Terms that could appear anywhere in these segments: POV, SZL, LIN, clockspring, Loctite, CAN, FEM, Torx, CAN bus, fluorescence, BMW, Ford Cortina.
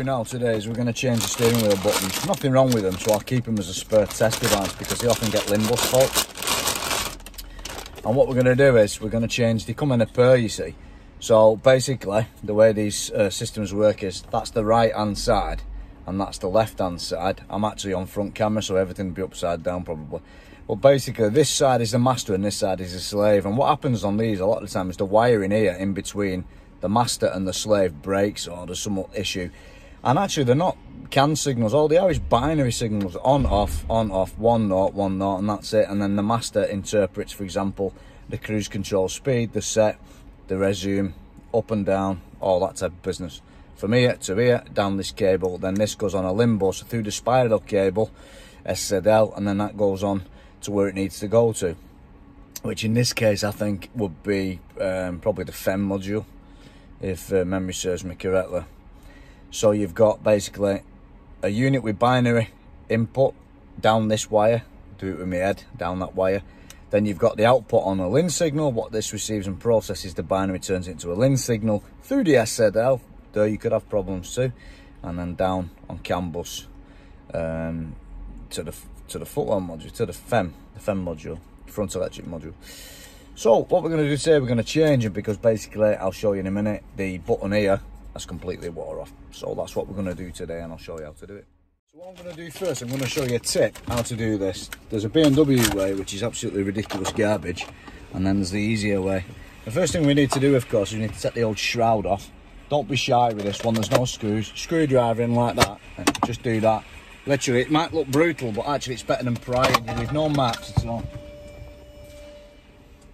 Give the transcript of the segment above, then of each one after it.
do now today is we're going to change the steering wheel buttons. Nothing wrong with them, so I'll keep them as a spare test device because they often get LIN bus fault. And what we're going to do is we're going to change, they come in a pair, you see. So basically the way these systems work is that's the right hand side and that's the left hand side. I'm actually on front camera, so everything will be upside down probably. Well, basically this side is the master and this side is the slave, and what happens on these a lot of the time is the wiring here in between the master and the slave breaks or there's some issue. And actually they're not CAN signals, all they are is binary signals, on off, 1 0 1 0, and that's it. And then the master interprets, for example, the cruise control speed, the set, the resume, up and down, all that type of business. From here to here, down this cable, then this goes on a LIN bus through the spiral cable, SZL, and then that goes on to where it needs to go to, which in this case I think would be probably the FEM module, if memory serves me correctly. So you've got basically a unit with binary input down this wire, do it with my head, down that wire. Then you've got the output on a LIN signal. What this receives and processes, the binary turns into a LIN signal through the SZL, though you could have problems too, and then down on CAN bus to the footwell module, to the FEM module, front electric module. So what we're going to do today, we're going to change it because basically, I'll show you in a minute, the button here has completely wore off. So that's what we're going to do today, and I'll show you how to do it. So what I'm going to do first, I'm going to show you a tip how to do this. There's a BMW way, which is absolutely ridiculous garbage, and then there's the easier way. The first thing we need to do, of course, is we need to take the old shroud off. Don't be shy with this one, there's no screws. Screwdriver in like that, and just do that. Literally, it might look brutal, but actually it's better than prying. You leave no marks at all.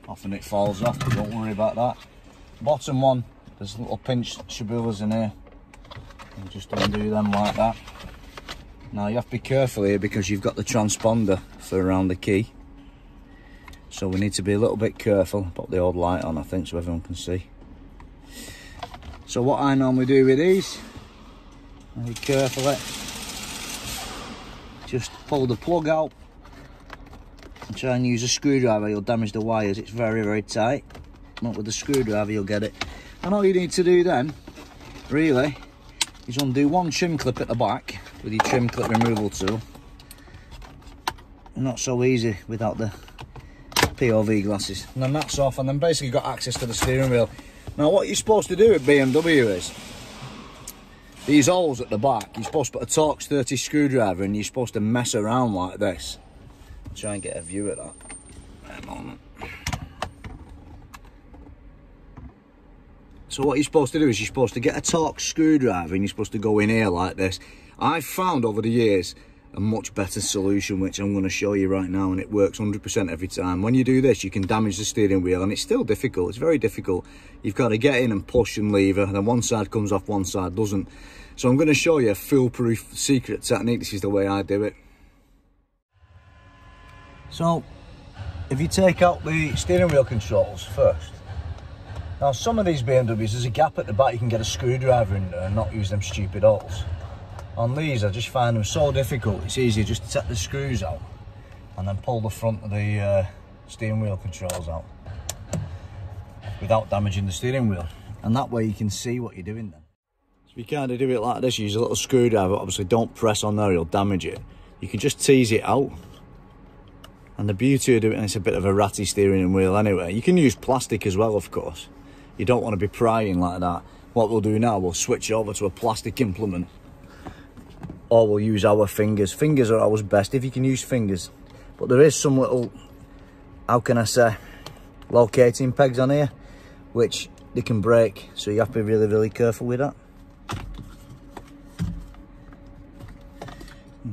Often it falls off, but don't worry about that. Bottom one, there's little pinched shibulas in here. You just undo them like that. Now you have to be careful here because you've got the transponder for around the key. So we need to be a little bit careful. Put the old light on, I think, so everyone can see. So what I normally do with these, very carefully, just pull the plug out. And try and use a screwdriver, you'll damage the wires, it's very, very tight. Not with the screwdriver, you'll get it. And all you need to do then, really, is undo one trim clip at the back with your trim clip removal tool. Not so easy without the POV glasses. And then that's off, and then basically you've got access to the steering wheel. Now what you're supposed to do at BMW is, these holes at the back, you're supposed to put a Torx 30 screwdriver and you're supposed to mess around like this. Try and get a view at that. Hang on. So what you're supposed to do is you're supposed to get a Torx screwdriver and you're supposed to go in here like this. I've found over the years a much better solution, which I'm going to show you right now, and it works 100% every time. When you do this, you can damage the steering wheel, and it's still difficult, it's very difficult. You've got to get in and push and lever, and then one side comes off, one side doesn't. So I'm going to show you a foolproof secret technique. This is the way I do it. So, if you take out the steering wheel controls first, now some of these BMWs, there's a gap at the back, you can get a screwdriver in there and not use them stupid holes. On these, I just find them so difficult, it's easier just to take the screws out and then pull the front of the steering wheel controls out without damaging the steering wheel. And that way you can see what you're doing then. So you kind of do it like this, you use a little screwdriver, obviously don't press on there, you'll damage it. You can just tease it out. And the beauty of doing it, and it's a bit of a ratty steering wheel anyway. You can use plastic as well, of course. You don't want to be prying like that. What we'll do now, we'll switch over to a plastic implement. Or we'll use our fingers. Fingers are always best, if you can use fingers. But there is some little, how can I say, locating pegs on here, which they can break. So you have to be really, really careful with that.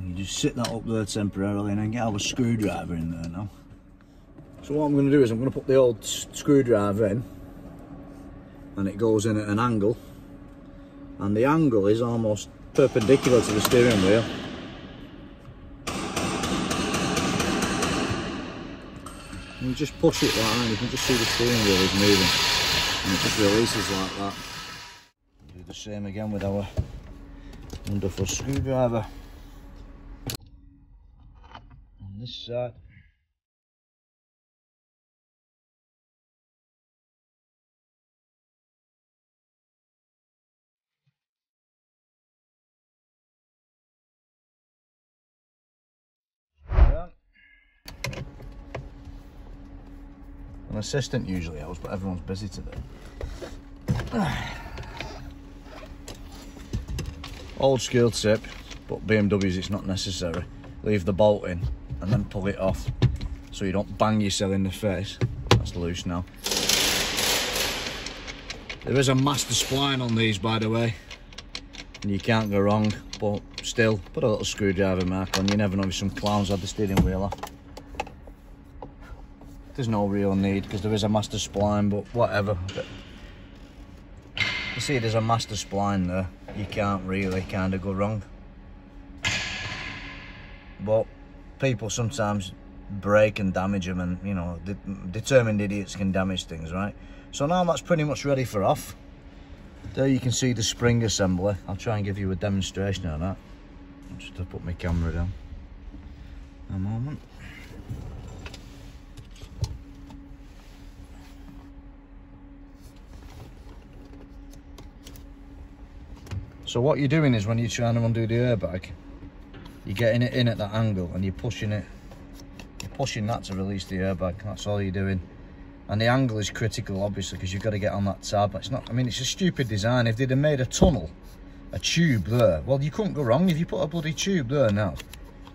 You just sit that up there temporarily and then get our screwdriver in there now. So what I'm going to do is I'm going to put the old screwdriver in, and it goes in at an angle, and the angle is almost perpendicular to the steering wheel. And you just push it like that, and you can just see the steering wheel is moving, and it just releases like that. Do the same again with our wonderful screwdriver. This side. An assistant usually helps, but everyone's busy today. Old school tip, but BMWs it's not necessary. Leave the bolt in and then pull it off so you don't bang yourself in the face. That's loose now. There is a master spline on these, by the way, and you can't go wrong, but still, put a little screwdriver mark on. You never know if some clowns had the steering wheel off. There's no real need, because there is a master spline, but whatever. But you see, there's a master spline there. You can't really kind of go wrong. But people sometimes break and damage them, and, you know, determined idiots can damage things, right? So now that's pretty much ready for off. There you can see the spring assembly. I'll try and give you a demonstration of that. I'll just have to put my camera down a moment. So what you're doing is, when you're trying to undo the airbag, you're getting it in at that angle and you're pushing it. You're pushing that to release the airbag. That's all you're doing. And the angle is critical, obviously, because you've got to get on that tab. It's not, I mean, it's a stupid design. If they'd have made a tunnel, a tube there, well, you couldn't go wrong. If you put a bloody tube there now,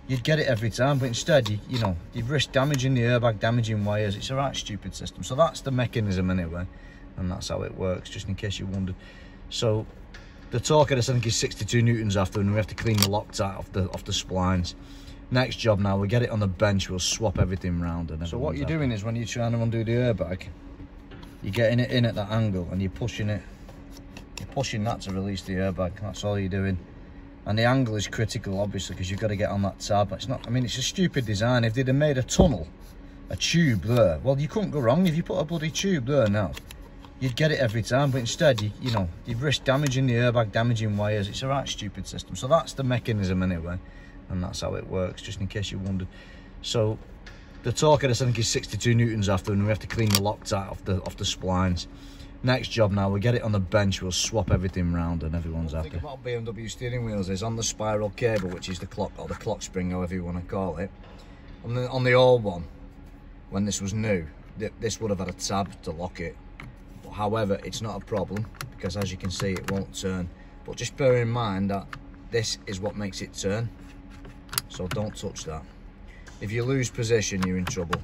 you'd get it every time. But instead, you know, you'd risk damaging the airbag, damaging wires. It's a right stupid system. So that's the mechanism anyway, and that's how it works, just in case you wondered. So the torque of this, I think, is 62 newtons after, and we have to clean the Loctite off the splines. Next job now, we get it on the bench, we'll swap everything round. And so what you're doing is, when you're trying to undo the airbag, you're getting it in at that angle and you're pushing it. You're pushing that to release the airbag. That's all you're doing. And the angle is critical, obviously, because you've got to get on that tab. It's not, I mean, it's a stupid design. If they'd have made a tunnel, a tube there, well, you couldn't go wrong. If you put a bloody tube there now, you'd get it every time. But instead, you know, you'd risk damaging the airbag, damaging wires. It's a right stupid system. So that's the mechanism anyway, and that's how it works, just in case you wondered. So the torque of this, I think, is 62 newtons after, and we have to clean the Loctite off the splines. Next job now, we get it on the bench, we'll swap everything round, and everyone's happy. The thing about BMW steering wheels is, on the spiral cable, which is the clock, or the clock spring, however you want to call it, on the old one, when this was new, this would have had a tab to lock it. But however, it's not a problem, because as you can see, it won't turn. But just bear in mind that this is what makes it turn. So don't touch that. If you lose position, you're in trouble.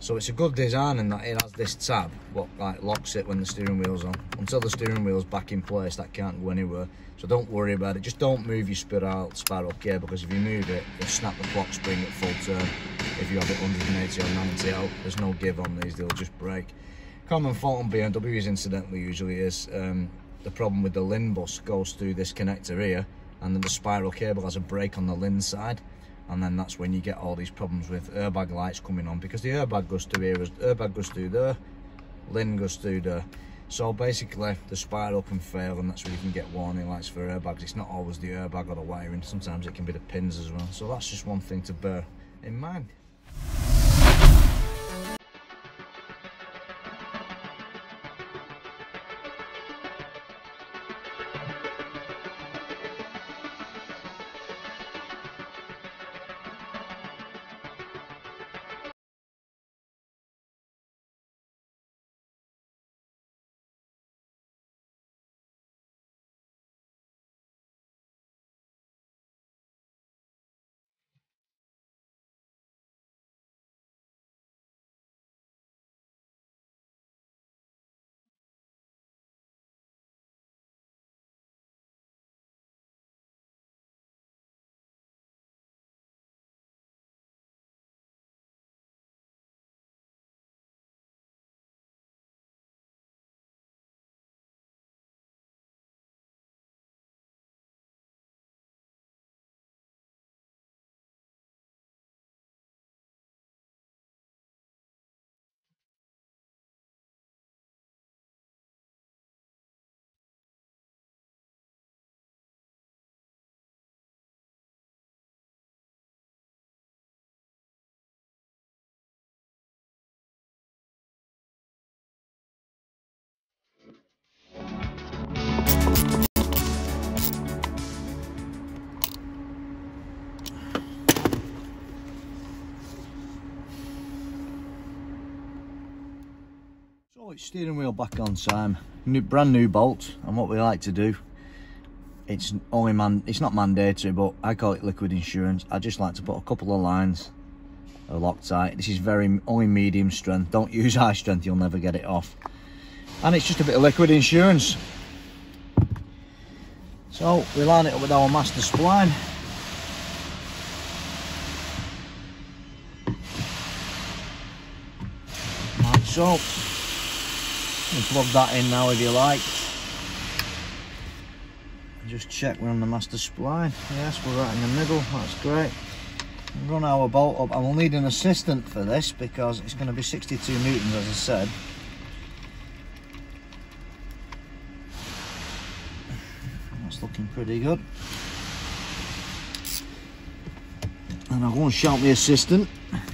So it's a good design in that it has this tab, what like locks it when the steering wheel's on. Until the steering wheel's back in place, that can't go anywhere. So don't worry about it. Just don't move your spiral cable, because if you move it, it'll snap the clock spring at full turn. If you have it 180 or 90 out, there's no give on these, they'll just break. Common fault on BMWs, incidentally, usually is the problem with the LIN bus goes through this connector here, and then the spiral cable has a break on the LIN side, and then that's when you get all these problems with airbag lights coming on, because the airbag goes through here, airbag goes through there, LIN goes through there. So basically the spiral can fail, and that's where you can get warning lights for airbags. It's not always the airbag or the wiring, sometimes it can be the pins as well. So that's just one thing to bear in mind. Put steering wheel back on, Sam. Brand new bolt, and what we like to do, it's not mandatory, but I call it liquid insurance. I just like to put a couple of lines of Loctite. This is only medium strength. Don't use high strength, you'll never get it off. And it's just a bit of liquid insurance. So we line it up with our master spline. Like so. You can plug that in now if you like. Just check we're on the master spline. Yes, we're right in the middle. That's great. Run our bolt up. I will need an assistant for this because it's going to be 62 newtons, as I said. That's looking pretty good. And I won't shout the assistant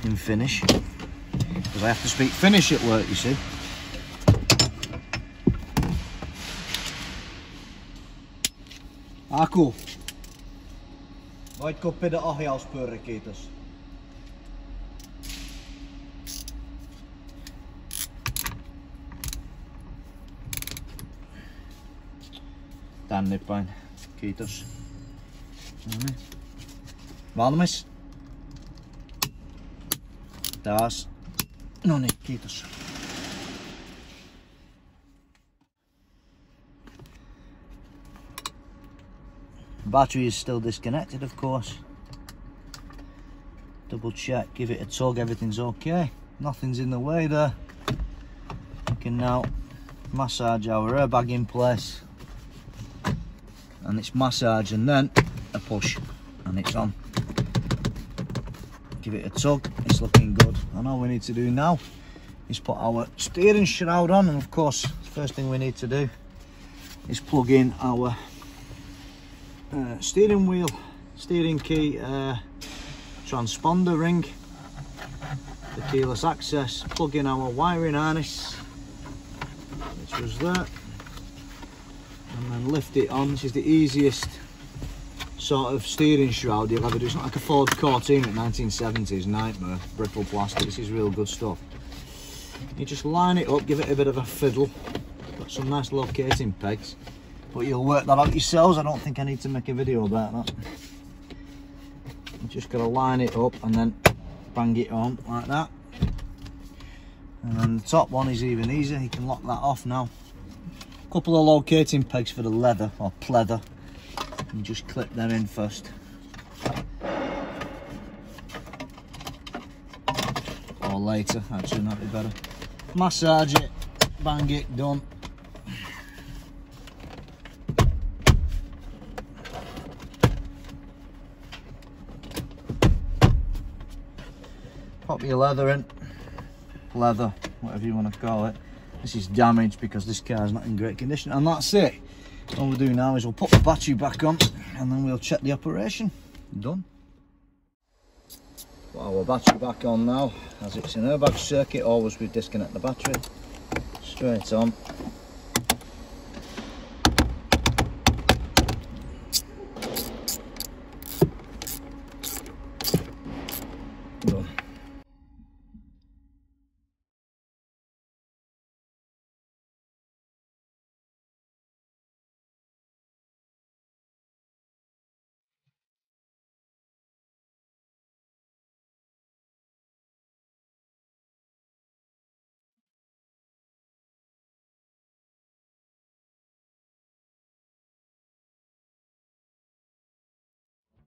in Finnish because I have to speak Finnish at work, you see. Aku, voitko pidä ohjauspyörä, kiitos. Tänne päin, kiitos. Noniin. Valmis? Taas. Noniin, kiitos. Battery is still disconnected, of course. Double check, give it a tug, everything's okay, nothing's in the way there. We can now massage our airbag in place, and it's massage and then a push and it's on. Give it a tug, it's looking good. And all we need to do now is put our steering shroud on, and of course the first thing we need to do is plug in our steering wheel, steering key, transponder ring, the keyless access, plug in our wiring harness, which was there, and then lift it on. This is the easiest sort of steering shroud you'll ever do. It's not like a Ford Cortina at 1970s, nightmare, brittle plastic. This is real good stuff. You just line it up, give it a bit of a fiddle, got some nice locating pegs. But you'll work that out yourselves. I don't think I need to make a video about that. I'm just going to line it up and then bang it on like that. And then the top one is even easier. You can lock that off now. A couple of locating pegs for the leather or pleather. You just clip them in first. Or later, actually, that'd be better. Massage it, bang it, done. Pop your leather in, leather, whatever you want to call it. This is damaged because this car's not in great condition, and that's it. All we'll do now is we'll put the battery back on, and then we'll check the operation. Done. Put our battery back on now, as it's an airbag circuit. Always we disconnect the battery. Straight on.